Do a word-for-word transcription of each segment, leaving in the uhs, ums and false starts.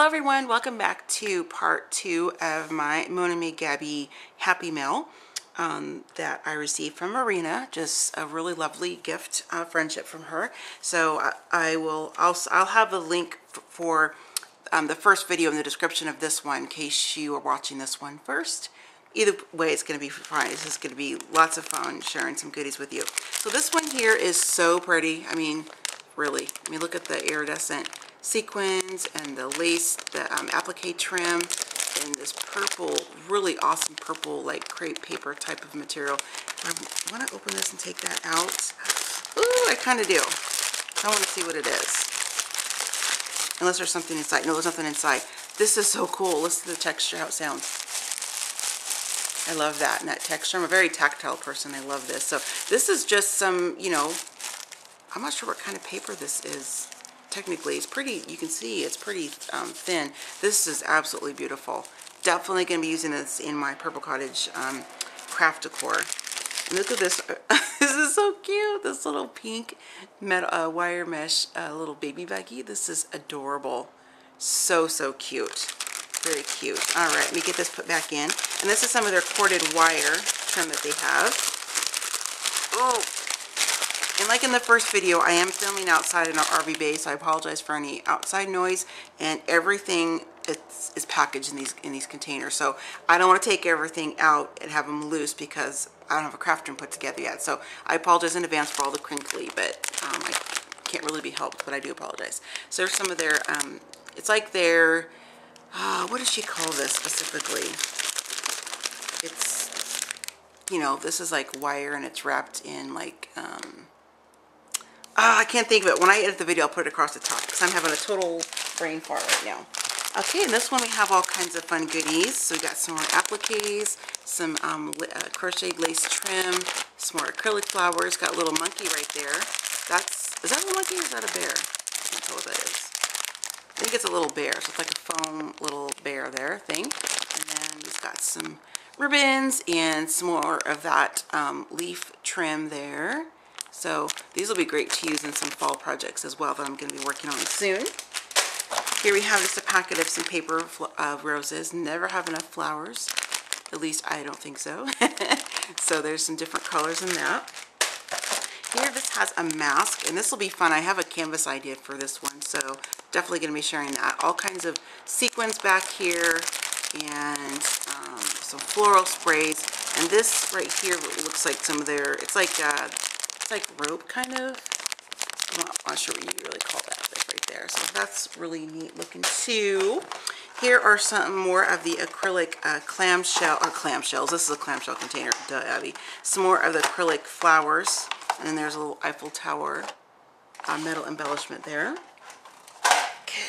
Hello everyone, welcome back to part two of my Mon Ami Gabby Happy Mail um, that I received from Marina. Just a really lovely gift of uh, friendship from her. So I, I will also, I'll have a link for um, the first video in the description of this one in case you are watching this one first. Either way, it's going to be fine. It's just going to be lots of fun sharing some goodies with you. So this one here is so pretty. I mean, really. I mean, look at the iridescent sequins and the lace, the um, applique trim, and this purple, really awesome purple, like crepe paper type of material. I want to open this and take that out. Ooh, I kind of do. I want to see what it is. Unless there's something inside. No, there's nothing inside. This is so cool. Listen to the texture, how it sounds. I love that, and that texture. I'm a very tactile person. I love this. So this is just some, you know, I'm not sure what kind of paper this is. Technically, it's pretty, you can see it's pretty um, thin. This is absolutely beautiful. Definitely going to be using this in my Purple Cottage um, craft decor. And look at this. This is so cute. This little pink metal, uh, wire mesh uh, little baby baggie. This is adorable. So, so cute. Very cute. All right, let me get this put back in. And this is some of their corded wire trim that they have. Oh, and like in the first video, I am filming outside in our R V bay, so I apologize for any outside noise. And everything is, is packaged in these in these containers, so I don't want to take everything out and have them loose because I don't have a craft room put together yet. So I apologize in advance for all the crinkly, but um, I can't really be helped. But I do apologize. So there's some of their. Um, it's like their. Uh, what does she call this specifically? It's, you know, this is like wire and it's wrapped in like. Um, Oh, I can't think of it. When I edit the video, I'll put it across the top because I'm having a total brain fart right now. Okay, and this one we have all kinds of fun goodies. So we got some more appliques, some um, uh, crocheted lace trim, some more acrylic flowers. Got a little monkey right there. That's, is that a monkey or is that a bear? I can't tell what that is. I think it's a little bear. So it's like a foam little bear there thing. And then we've got some ribbons and some more of that um, leaf trim there. So these will be great to use in some fall projects as well that I'm going to be working on soon. Here we have just a packet of some paper uh, roses. Never have enough flowers. At least I don't think so. So there's some different colors in that. Here this has a mask, and this will be fun. I have a canvas idea for this one, so definitely going to be sharing that. All kinds of sequins back here and um, some floral sprays. And this right here looks like some of their, it's like uh, like rope kind of, I'm not, not sure what you really call that right there. So that's really neat looking too. Here are some more of the acrylic uh, clamshell or clamshells. This is a clamshell container, duh Abby. Some more of the acrylic flowers, and then there's a little Eiffel Tower uh, metal embellishment there. Okay,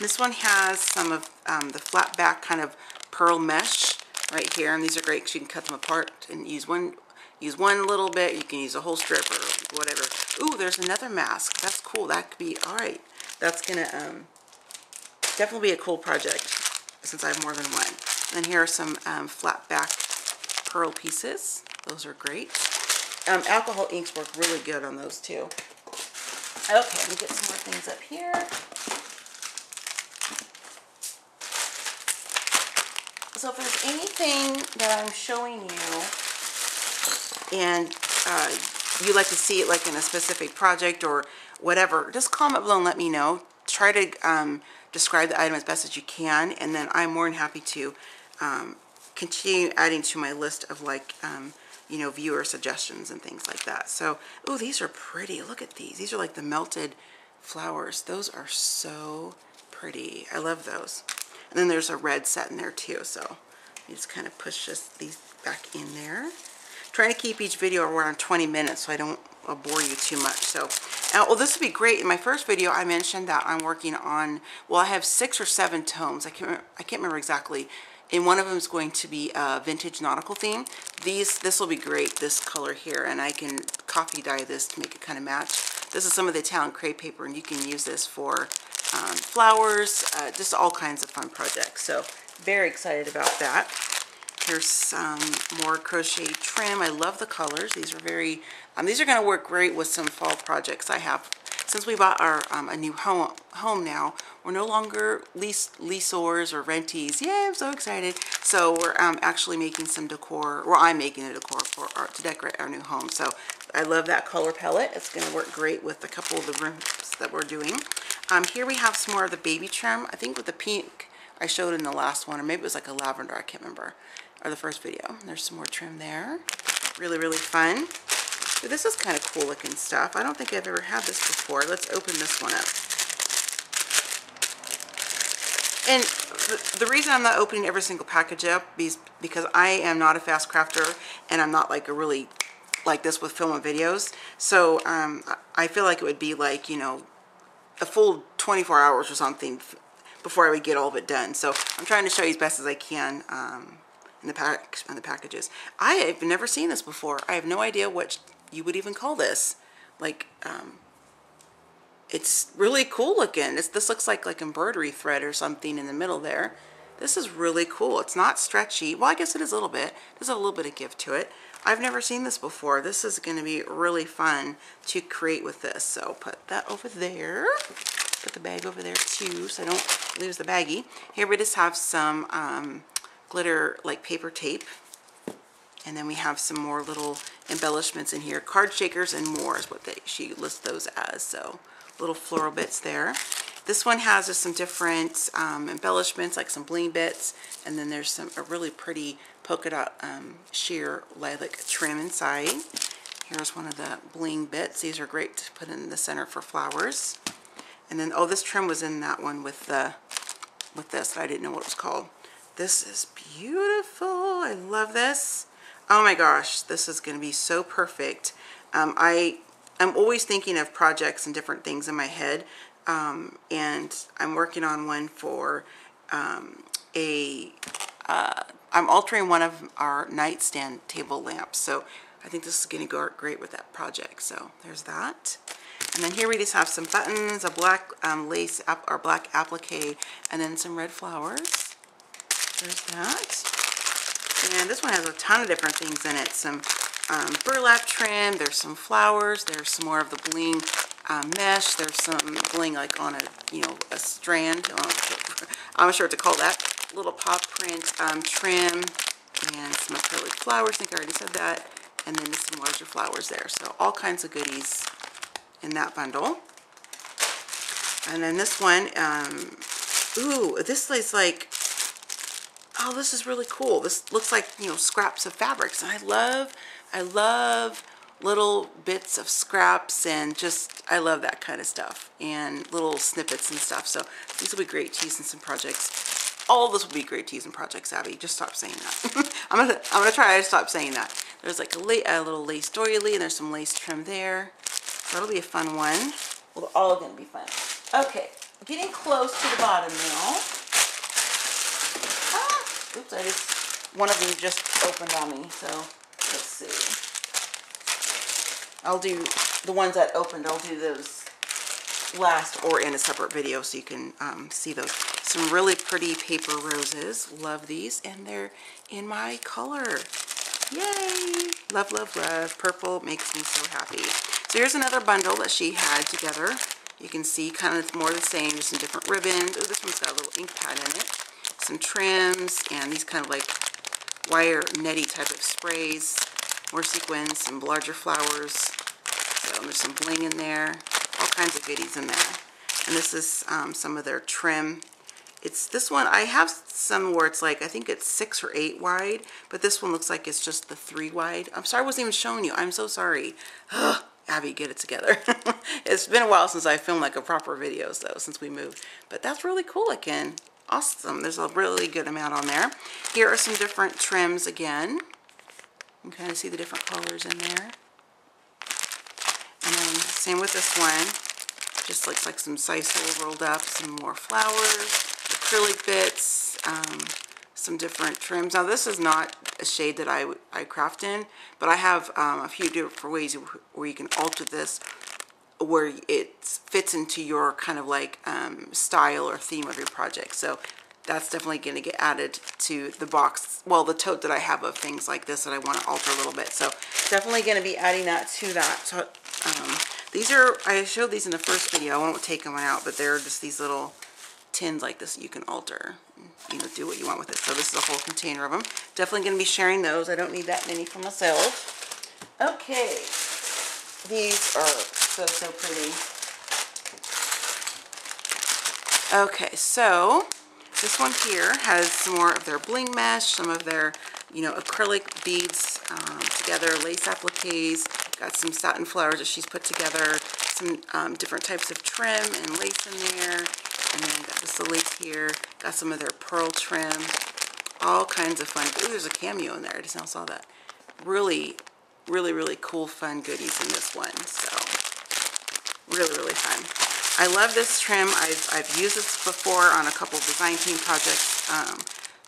this one has some of um, the flat back kind of pearl mesh right here, and these are great because you can cut them apart and use one Use one little bit. You can use a whole strip or whatever. Ooh, there's another mask. That's cool. That could be all right. That's gonna um, definitely be a cool project since I have more than one. And then here are some um, flat back pearl pieces. Those are great. Um, alcohol inks work really good on those too. Okay, let me get some more things up here. So if there's anything that I'm showing you and uh, you like to see it like in a specific project or whatever, just comment below and let me know. Try to um, describe the item as best as you can, and then I'm more than happy to um, continue adding to my list of like, um, you know, viewer suggestions and things like that. So, oh, these are pretty. Look at these. These are like the melted flowers. Those are so pretty. I love those. And then there's a red set in there too. So you just kind of push this, these back in there. Trying to keep each video around twenty minutes so I don't uh, bore you too much. So, uh, well, this would be great. In my first video, I mentioned that I'm working on, well, I have six or seven tomes. I can't, I can't remember exactly. And one of them is going to be a uh, vintage nautical theme. These, this will be great, this color here. And I can coffee dye this to make it kind of match. This is some of the Italian crepe paper, and you can use this for um, flowers, uh, just all kinds of fun projects. So very excited about that. Here's some more crochet trim. I love the colors. These are very, um, these are going to work great with some fall projects I have since we bought our um, a new home home now, we're no longer lease leaseors or rentees. Yay, I'm so excited. So we're um, actually making some decor, well, I'm making a decor for our, to decorate our new home. So I love that color palette. It's going to work great with a couple of the rooms that we're doing. Um, here we have some more of the baby trim, I think with the pink I showed in the last one, or maybe it was like a lavender, I can't remember, or the first video. There's some more trim there. Really, really fun. But this is kind of cool looking stuff. I don't think I've ever had this before. Let's open this one up. And the, the reason I'm not opening every single package up is because I am not a fast crafter, and I'm not like a really like this with film and videos. So um, I feel like it would be like, you know, a full twenty-four hours or something before I would get all of it done. So I'm trying to show you as best as I can um, in the pack on the packages. I have never seen this before. I have no idea what you would even call this. Like, um, it's really cool looking. It's, this looks like like embroidery thread or something in the middle there. This is really cool. It's not stretchy. Well, I guess it is a little bit. There's a little bit of give to it. I've never seen this before. This is going to be really fun to create with this. So put that over there. Put the bag over there too, so I don't lose the baggie. Here we just have some um, glitter like paper tape. And then we have some more little embellishments in here. Card shakers and more is what they, she lists those as. So little floral bits there. This one has just some different um, embellishments, like some bling bits, and then there's some a really pretty polka dot um, sheer lilac trim inside. Here's one of the bling bits. These are great to put in the center for flowers. And then, oh, this trim was in that one with the with this. I didn't know what it was called. This is beautiful. I love this. Oh my gosh, this is going to be so perfect. Um, I I'm always thinking of projects and different things in my head. Um, and I'm working on one for um, a, uh, I'm altering one of our nightstand table lamps, so I think this is going to go great with that project, so there's that. And then here we just have some buttons, a black um, lace, up, or black applique, and then some red flowers. There's that. And this one has a ton of different things in it, some um, burlap trim, there's some flowers, there's some more of the bling Uh, mesh, there's some bling like on a, you know, a strand, I'm sure what to call that, little paw print um, trim, and some acrylic flowers, I think I already said that, and then some larger flowers there, so all kinds of goodies in that bundle. And then this one, um, ooh, this is like, oh, this is really cool, this looks like, you know, scraps of fabrics, and I love, I love little bits of scraps, and just I love that kind of stuff, and little snippets and stuff. So these will be great to use in some projects. All this will be great to use in projects. Abby, just stop saying that. I'm gonna I'm gonna try to stop saying that. There's like a, la a little lace doily, and there's some lace trim there. That'll be a fun one. Well, they're all gonna be fun. Okay, getting close to the bottom now. Ah, oops! I just one of them just opened on me. So let's see. I'll do the ones that opened, I'll do those last or in a separate video so you can um, see those. Some really pretty paper roses. Love these, and they're in my color. Yay! Love, love, love. Purple makes me so happy. So here's another bundle that she had together. You can see kind of more of the same, just some different ribbons. Oh, this one's got a little ink pad in it. Some trims and these kind of like wire netty type of sprays. More sequins, some larger flowers, so there's some bling in there, all kinds of goodies in there. And this is um, some of their trim. It's this one, I have some where it's like, I think it's six or eight wide, but this one looks like it's just the three wide. I'm sorry I wasn't even showing you, I'm so sorry. Ugh, Abby, get it together. It's been a while since I filmed like a proper video, so since we moved, but that's really cool again. Awesome, there's a really good amount on there. Here are some different trims again. You can kind of see the different colors in there. And then same with this one. Just looks like some sisal rolled up, some more flowers, acrylic bits, um, some different trims. Now this is not a shade that I, I craft in, but I have um, a few different ways where you can alter this where it fits into your kind of like um, style or theme of your project. So that's definitely going to get added to the box, well, the tote that I have of things like this that I want to alter a little bit. So definitely going to be adding that to that um, These are, I showed these in the first video. I won't take them out, but they're just these little tins like this that you can alter. You know, do what you want with it. So this is a whole container of them. Definitely going to be sharing those. I don't need that many for myself. Okay. These are so, so pretty. Okay, so this one here has some more of their bling mesh, some of their, you know, acrylic beads um, together, lace appliques, got some satin flowers that she's put together, some um, different types of trim and lace in there, and then got this lace here, got some of their pearl trim, all kinds of fun. Ooh, there's a cameo in there. I just now saw that. Really, really, really cool, fun goodies in this one. So really, really fun. I love this trim. I've, I've used this before on a couple design team projects. Um,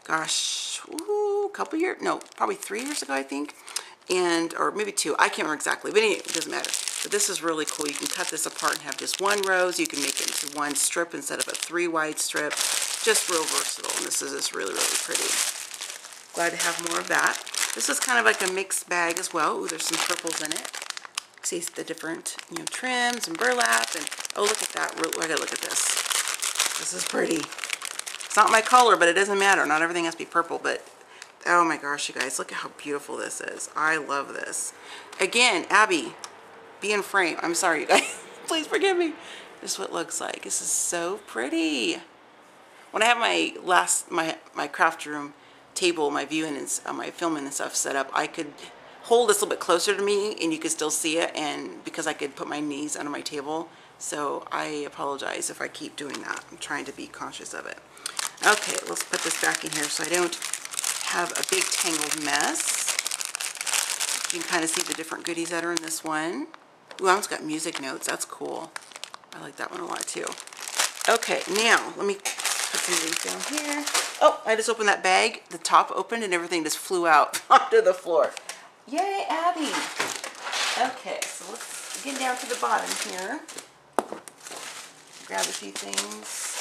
gosh, ooh, a couple years, no, probably three years ago, I think. And, or maybe two, I can't remember exactly, but anyway, it doesn't matter. But this is really cool. You can cut this apart and have just one rose. You can make it into one strip instead of a three wide strip. Just real versatile, and this is just really, really pretty. Glad to have more of that. This is kind of like a mixed bag as well. Ooh, there's some purples in it. See the different, you know, trims and burlap, and oh, look at that. I gotta look at this. This is pretty. It's not my color, but it doesn't matter. Not everything has to be purple, but oh my gosh, you guys, look at how beautiful this is. I love this. Again, Abby, be in frame. I'm sorry, you guys. Please forgive me. This is what it looks like. This is so pretty. When I have my last, my, my craft room table, my viewing and uh, my filming and stuff set up, I could hold this a little bit closer to me and you could still see it, and because I could put my knees under my table. So I apologize if I keep doing that. I'm trying to be conscious of it. Okay, let's put this back in here so I don't have a big tangled mess. You can kind of see the different goodies that are in this one. Ooh, I almost got music notes. That's cool. I like that one a lot too. Okay, now let me put some of these down here. Oh, I just opened that bag. The top opened and everything just flew out onto the floor. Yay, Abby! Okay, so let's get down to the bottom here. Grab a few things.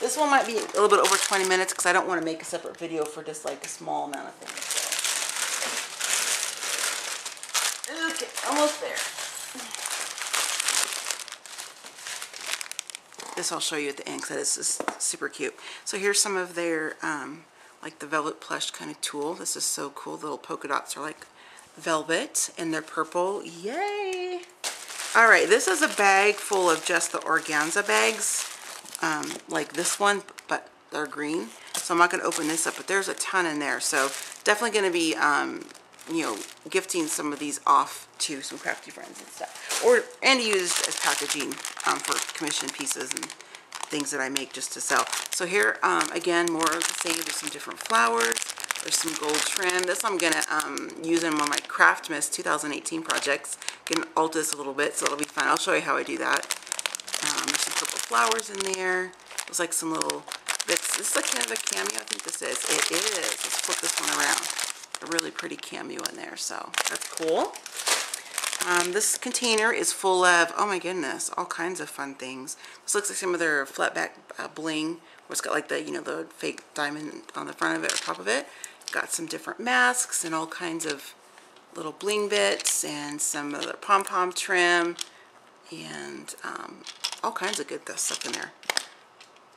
This one might be a little bit over twenty minutes because I don't want to make a separate video for just like a small amount of things. So. Okay, almost there. This I'll show you at the end because that is just super cute. So here's some of their... Um, like the velvet plush kind of tulle. This is so cool. The little polka dots are like velvet and they're purple. Yay! All right, this is a bag full of just the organza bags, um, like this one, but they're green. So I'm not going to open this up, but there's a ton in there. So definitely going to be, um, you know, gifting some of these off to some crafty friends and stuff, or and used as packaging um, for commission pieces and things that I make just to sell. So here, um, again, more of the same. There's some different flowers. There's some gold trim. This I'm gonna um, use in one of my Craftmas two thousand eighteen projects. Can alter this a little bit, so it'll be fun. I'll show you how I do that. Um, there's some purple flowers in there. There's like some little bits. This is like kind of a cameo. I think this is. It is. Let's flip this one around. A really pretty cameo in there. So that's cool. Um, this container is full of, oh my goodness, all kinds of fun things. This looks like some of their flat back uh, bling, where it's got like the, you know, the fake diamond on the front of it or top of it. Got some different masks and all kinds of little bling bits and some of the pom-pom trim and um, all kinds of good stuff in there.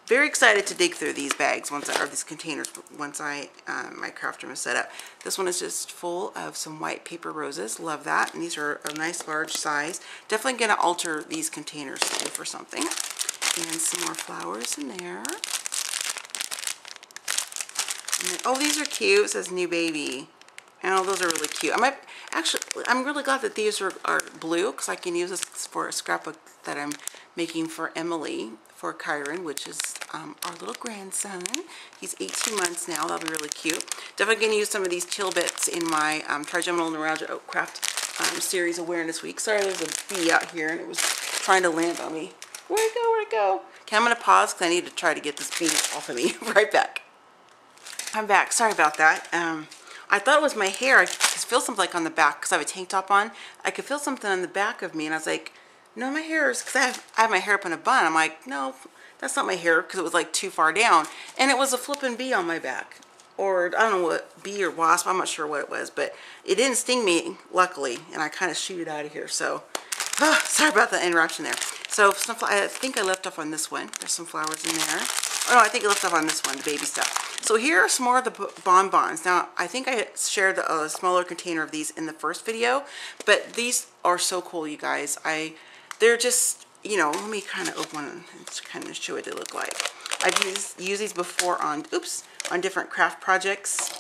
Very excited to dig through these bags once I, or these containers once I um, my craft room is set up. This one is just full of some white paper roses. Love that, and these are a nice large size. Definitely gonna alter these containers too for something. And some more flowers in there. And then, oh, these are cute. It says new baby. Oh, those are really cute. I might actually. I'm really glad that these are, are blue because I can use this for a scrapbook that I'm making for Emily. For Kyron, which is um, our little grandson. He's eighteen months now. That'll be really cute. Definitely going to use some of these chill bits in my um, Trigeminal Neuralgia Oak Craft um, Series Awareness Week. Sorry, there's a bee out here, and it was trying to land on me. Where'd it go? Where'd it go? Okay, I'm going to pause because I need to try to get this bee off of me. Right back. I'm back. Sorry about that. Um, I thought it was my hair. I could feel something like on the back because I have a tank top on. I could feel something on the back of me, and I was like, no, my hair is, because I have, I have my hair up in a bun. I'm like, no, that's not my hair, because it was like too far down. And it was a flipping bee on my back. Or I don't know what, bee or wasp, I'm not sure what it was, but it didn't sting me, luckily, and I kind of shooted out of here. So Oh, sorry about the interruption there. So some, I think I left off on this one. There's some flowers in there. Oh no, I think I left off on this one, the baby stuff. So here are some more of the bonbons. Now, I think I shared a uh, smaller container of these in the first video, but these are so cool, you guys. I, they're just, you know, let me kind of open and kind of show what they look like. I've used, used these before on, oops, on different craft projects.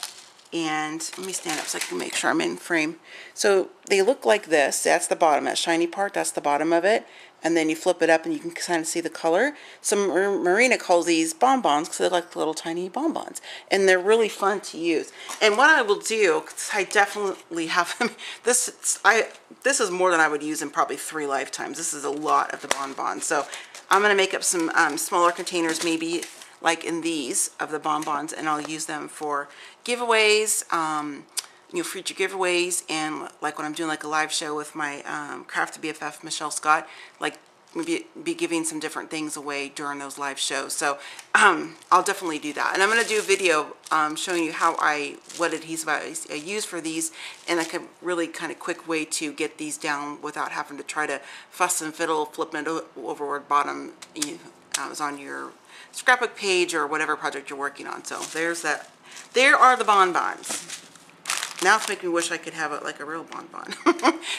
And let me stand up so I can make sure I'm in frame. So they look like this. That's the bottom, that shiny part, that's the bottom of it. And then you flip it up and you can kind of see the color. Some Marina calls these bonbons because they're like little tiny bonbons. And they're really fun to use. And what I will do, because I definitely have them, this, I, this is more than I would use in probably three lifetimes. This is a lot of the bonbons. So I'm going to make up some um, smaller containers, maybe like in these, of the bonbons, and I'll use them for giveaways, um, you know, future giveaways, and like when I'm doing like a live show with my um, craft B F F, Michelle Scott, like maybe be giving some different things away during those live shows. So um, I'll definitely do that. And I'm gonna do a video um, showing you how I, what adhesive I, I use for these, and like a really kind of quick way to get these down without having to try to fuss and fiddle, flip it over bottom, you know, uh, was on your scrapbook page or whatever project you're working on. So there's that. There are the bonbons. Now it's making me wish I could have it like a real bonbon.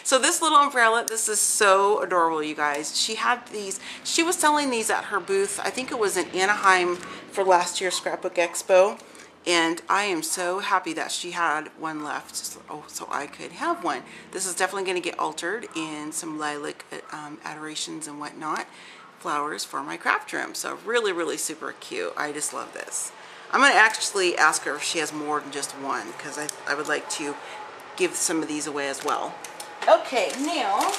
So this little umbrella, this is so adorable, you guys. She had these, she was selling these at her booth. I think it was in Anaheim for last year's Scrapbook Expo. And I am so happy that she had one left, so, oh, so I could have one. This is definitely going to get altered in some lilac um, adorations and whatnot, flowers for my craft room. So really, really super cute. I just love this. I'm going to actually ask her if she has more than just one, because I, I would like to give some of these away as well. Okay, now,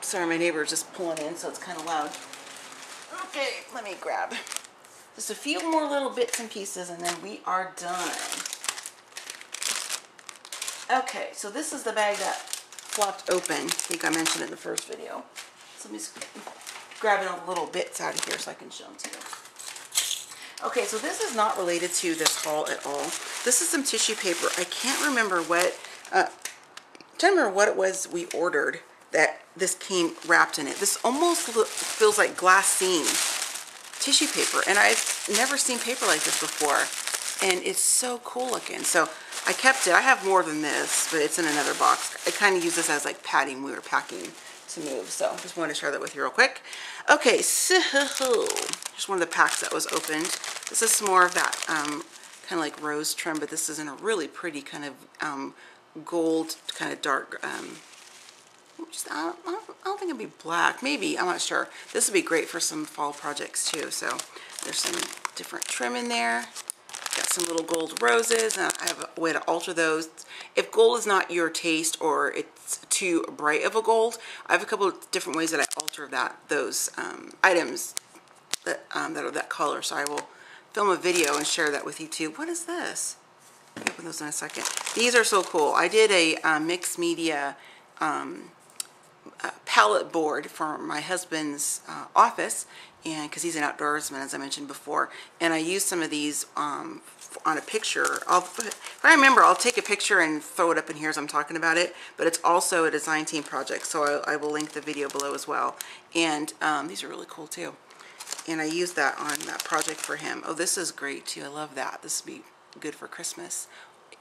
sorry, my neighbor is just pulling in, so it's kind of loud. Okay, let me grab just a few more little bits and pieces, and then we are done. Okay, so this is the bag that flopped open. I think I mentioned it in the first video. Let me just grab all the little bits out of here so I can show them to you. Okay, so this is not related to this haul at all. This is some tissue paper. I can't remember what, uh, I can't remember what it was we ordered that this came wrapped in it. This almost feels like glassine tissue paper, and I've never seen paper like this before, and it's so cool looking. So I kept it. I have more than this, but it's in another box. I kind of use this as like padding when we were packing to move, so just wanted to share that with you real quick. Okay, so just one of the packs that was opened. This is some more of that um, kind of like rose trim, but this is in a really pretty kind of um, gold, kind of dark. Um, just, I, don't, I don't think it'd be black. Maybe, I'm not sure. This would be great for some fall projects too. So there's some different trim in there. Got some little gold roses, and I have a way to alter those. If gold is not your taste or it's too bright of a gold, I have a couple of different ways that I alter that those um, items that, um, that are that color. So I will film a video and share that with you too. What is this? I'll open those in a second. These are so cool. I did a uh, mixed media um, uh, palette board for my husband's uh, office, and because he's an outdoorsman, as I mentioned before, and I used some of these um, on a picture. I'll, if I remember, I'll take a picture and throw it up in here as I'm talking about it, but it's also a design team project, so I, I will link the video below as well. And um, these are really cool too, and I used that on that project for him. Oh, this is great too. I love that. This would be good for Christmas,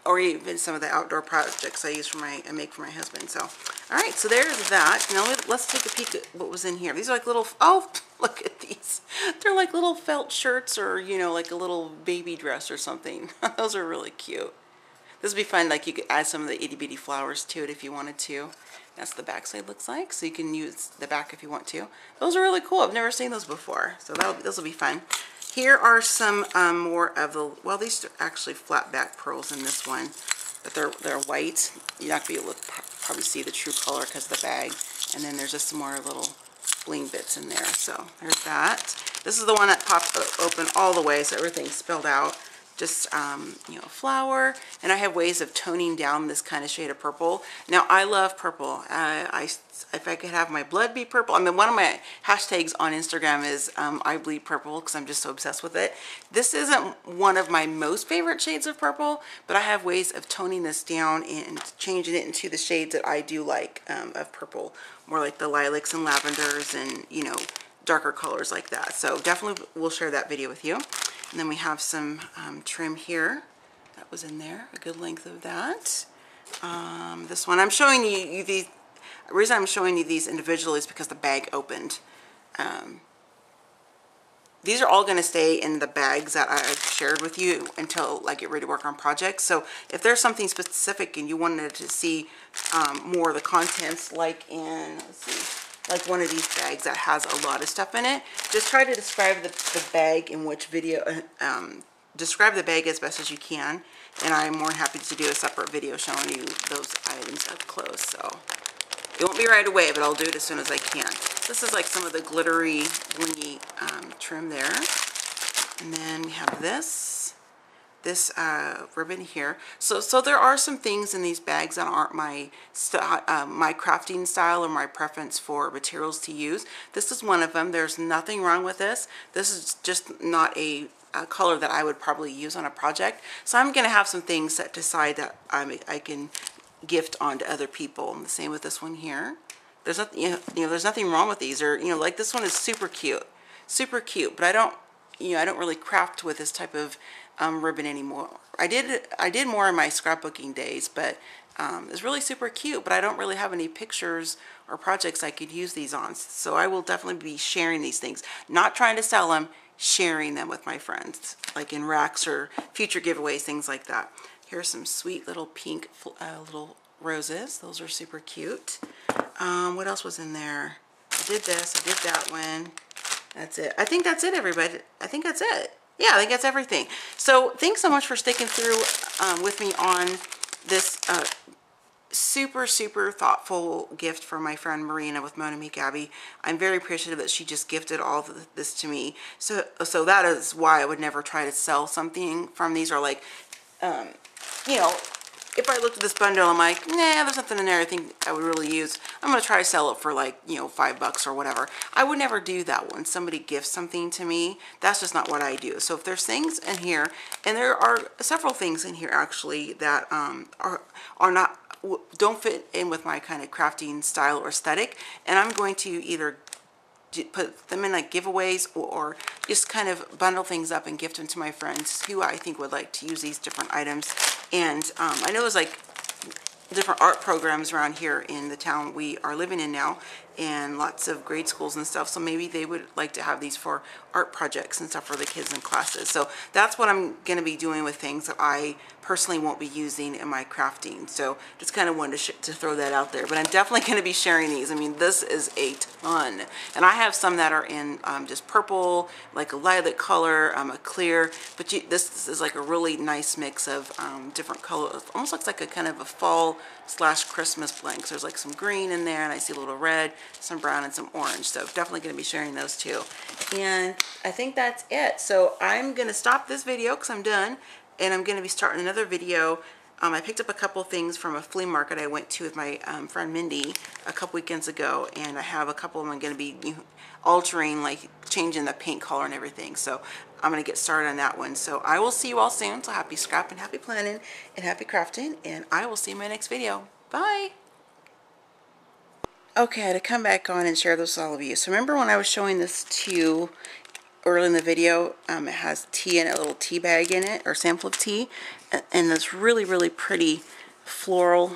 or even some of the outdoor projects I use for my, I make for my husband. So, all right, so there's that. Now let's take a peek at what was in here. These are like little, oh, look at these. They're like little felt shirts, or, you know, like a little baby dress or something. Those are really cute. This would be fun. Like, you could add some of the itty bitty flowers to it if you wanted to. That's the back side looks like. So you can use the back if you want to. Those are really cool. I've never seen those before. So that'll, those will be fun. Here are some um, more of the, well, these are actually flat back pearls in this one, but they're they're white. You're not going to be able to probably see the true color because of the bag. And then there's just some more little bling bits in there. So there's that. This is the one that popped open all the way, so everything's spilled out. just, um, you know, flower. And I have ways of toning down this kind of shade of purple. Now, I love purple. Uh, I, if I could have my blood be purple. I mean, one of my hashtags on Instagram is um, I bleed purple, because I'm just so obsessed with it. This isn't one of my most favorite shades of purple, but I have ways of toning this down and changing it into the shades that I do like um, of purple, more like the lilacs and lavenders and, you know, darker colors like that. So definitely we'll share that video with you. And then we have some um, trim here that was in there, a good length of that. Um, this one I'm showing you, you the reason I'm showing you these individually is because the bag opened. Um, these are all going to stay in the bags that I've shared with you until I get ready to work on projects. So if there's something specific and you wanted to see um, more of the contents, like in, let's see, like one of these bags that has a lot of stuff in it, just try to describe the, the bag in which video, um, describe the bag as best as you can, and I'm more than happy to do a separate video showing you those items up close. So it won't be right away, but I'll do it as soon as I can. So this is like some of the glittery, blingy um, trim there. And then we have this, this uh, ribbon here. So, so there are some things in these bags that aren't my uh, my crafting style or my preference for materials to use. This is one of them. There's nothing wrong with this. This is just not a, a color that I would probably use on a project. So I'm gonna have some things set aside that I'm, I can gift on to other people. And the same with this one here. There's nothing, you know, you know, there's nothing wrong with these, or, you know, like this one is super cute, super cute, but I don't, you know, I don't really craft with this type of um, ribbon anymore. I did, I did more in my scrapbooking days, but um, it's really super cute, but I don't really have any pictures or projects I could use these on. So I will definitely be sharing these things, not trying to sell them, sharing them with my friends, like in racks or future giveaways, things like that. Here's some sweet little pink uh, little roses. Those are super cute. Um, what else was in there? I did this, I did that one. That's it. I think that's it, everybody. I think that's it. Yeah, I think that's everything. So thanks so much for sticking through um, with me on this uh, super, super thoughtful gift from my friend Marina with Mon Ami Gabby. I'm very appreciative that she just gifted all of this to me. So, so that is why I would never try to sell something from these, or like, um, you know, if I looked at this bundle, I'm like, nah, there's nothing in there I think I would really use. I'm going to try to sell it for like, you know, five bucks or whatever. I would never do that when somebody gifts something to me. That's just not what I do. So if there's things in here, and there are several things in here actually that um, are, are not, don't fit in with my kind of crafting style or aesthetic, and I'm going to either put them in like giveaways, or, or just kind of bundle things up and gift them to my friends who I think would like to use these different items. And um, I know there's like different art programs around here in the town we are living in now, and lots of grade schools and stuff, so maybe they would like to have these for art projects and stuff for the kids in classes. So that's what I'm going to be doing with things that I personally won't be using in my crafting. So just kind of wanted to, sh to throw that out there, but I'm definitely going to be sharing these. I mean, this is a ton, and I have some that are in um, just purple, like a lilac color, um, a clear, but you, this, this is like a really nice mix of um, different colors. It almost looks like a kind of a fall slash Christmas blend. So there's like some green in there, and I see a little red, some brown, and some orange. So definitely going to be sharing those too. And I think that's it. So I'm going to stop this video because I'm done, and I'm going to be starting another video. Um, I picked up a couple things from a flea market I went to with my um, friend Mindy a couple weekends ago, and I have a couple of them I'm going to be altering, like changing the paint color and everything. So I'm going to get started on that one. So I will see you all soon. So happy scrapping, happy planning, and happy crafting, and I will see you in my next video. Bye! Okay, to come back on and share this with all of you. So remember when I was showing this to you early in the video, um, it has tea in it, a little tea bag in it, or sample of tea, and this really, really pretty floral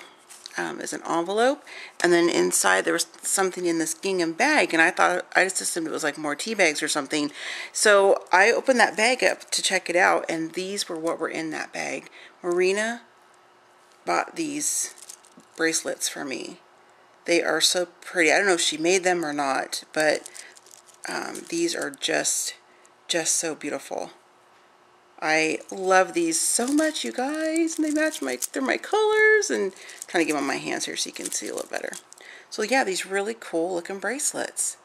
um, is an envelope. And then inside there was something in this gingham bag, and I thought, I just assumed it was like more tea bags or something. So I opened that bag up to check it out, and these were what were in that bag. Marina bought these bracelets for me. They are so pretty. I don't know if she made them or not, but um, these are just, just so beautiful. I love these so much, you guys, and they match my, they're my colors, and I'm trying to get them on my hands here so you can see a little better. So yeah, these really cool looking bracelets.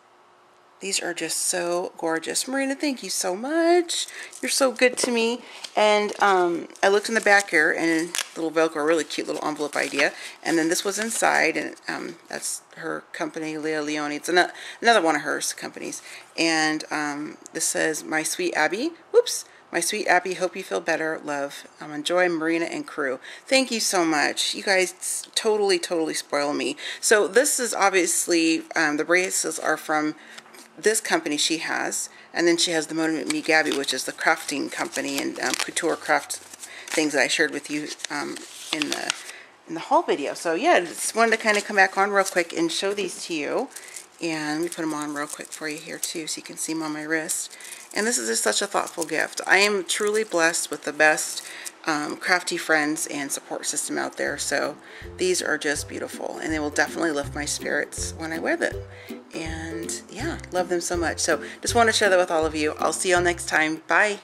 These are just so gorgeous. Marina, thank you so much. You're so good to me. And um, I looked in the back here, and a little Velcro, really cute little envelope idea. And then this was inside, and um, that's her company, Lea Leone. It's an another one of hers companies. And um, this says, "My sweet Abby." Whoops. "My sweet Abby, hope you feel better. Love. Um, enjoy, Marina and crew." Thank you so much. You guys totally, totally spoil me. So this is obviously, um, the bracelets are from this company she has, and then she has the Mon Ami Gabby, which is the crafting company and um, couture craft things that I shared with you um, in the in the haul video. So yeah, just wanted to kind of come back on real quick and show these to you. And let me put them on real quick for you here too, so you can see them on my wrist. And this is just such a thoughtful gift. I am truly blessed with the best um, crafty friends and support system out there. So these are just beautiful, and they will definitely lift my spirits when I wear them. And yeah, love them so much. So just want to share that with all of you. I'll see y'all next time. Bye.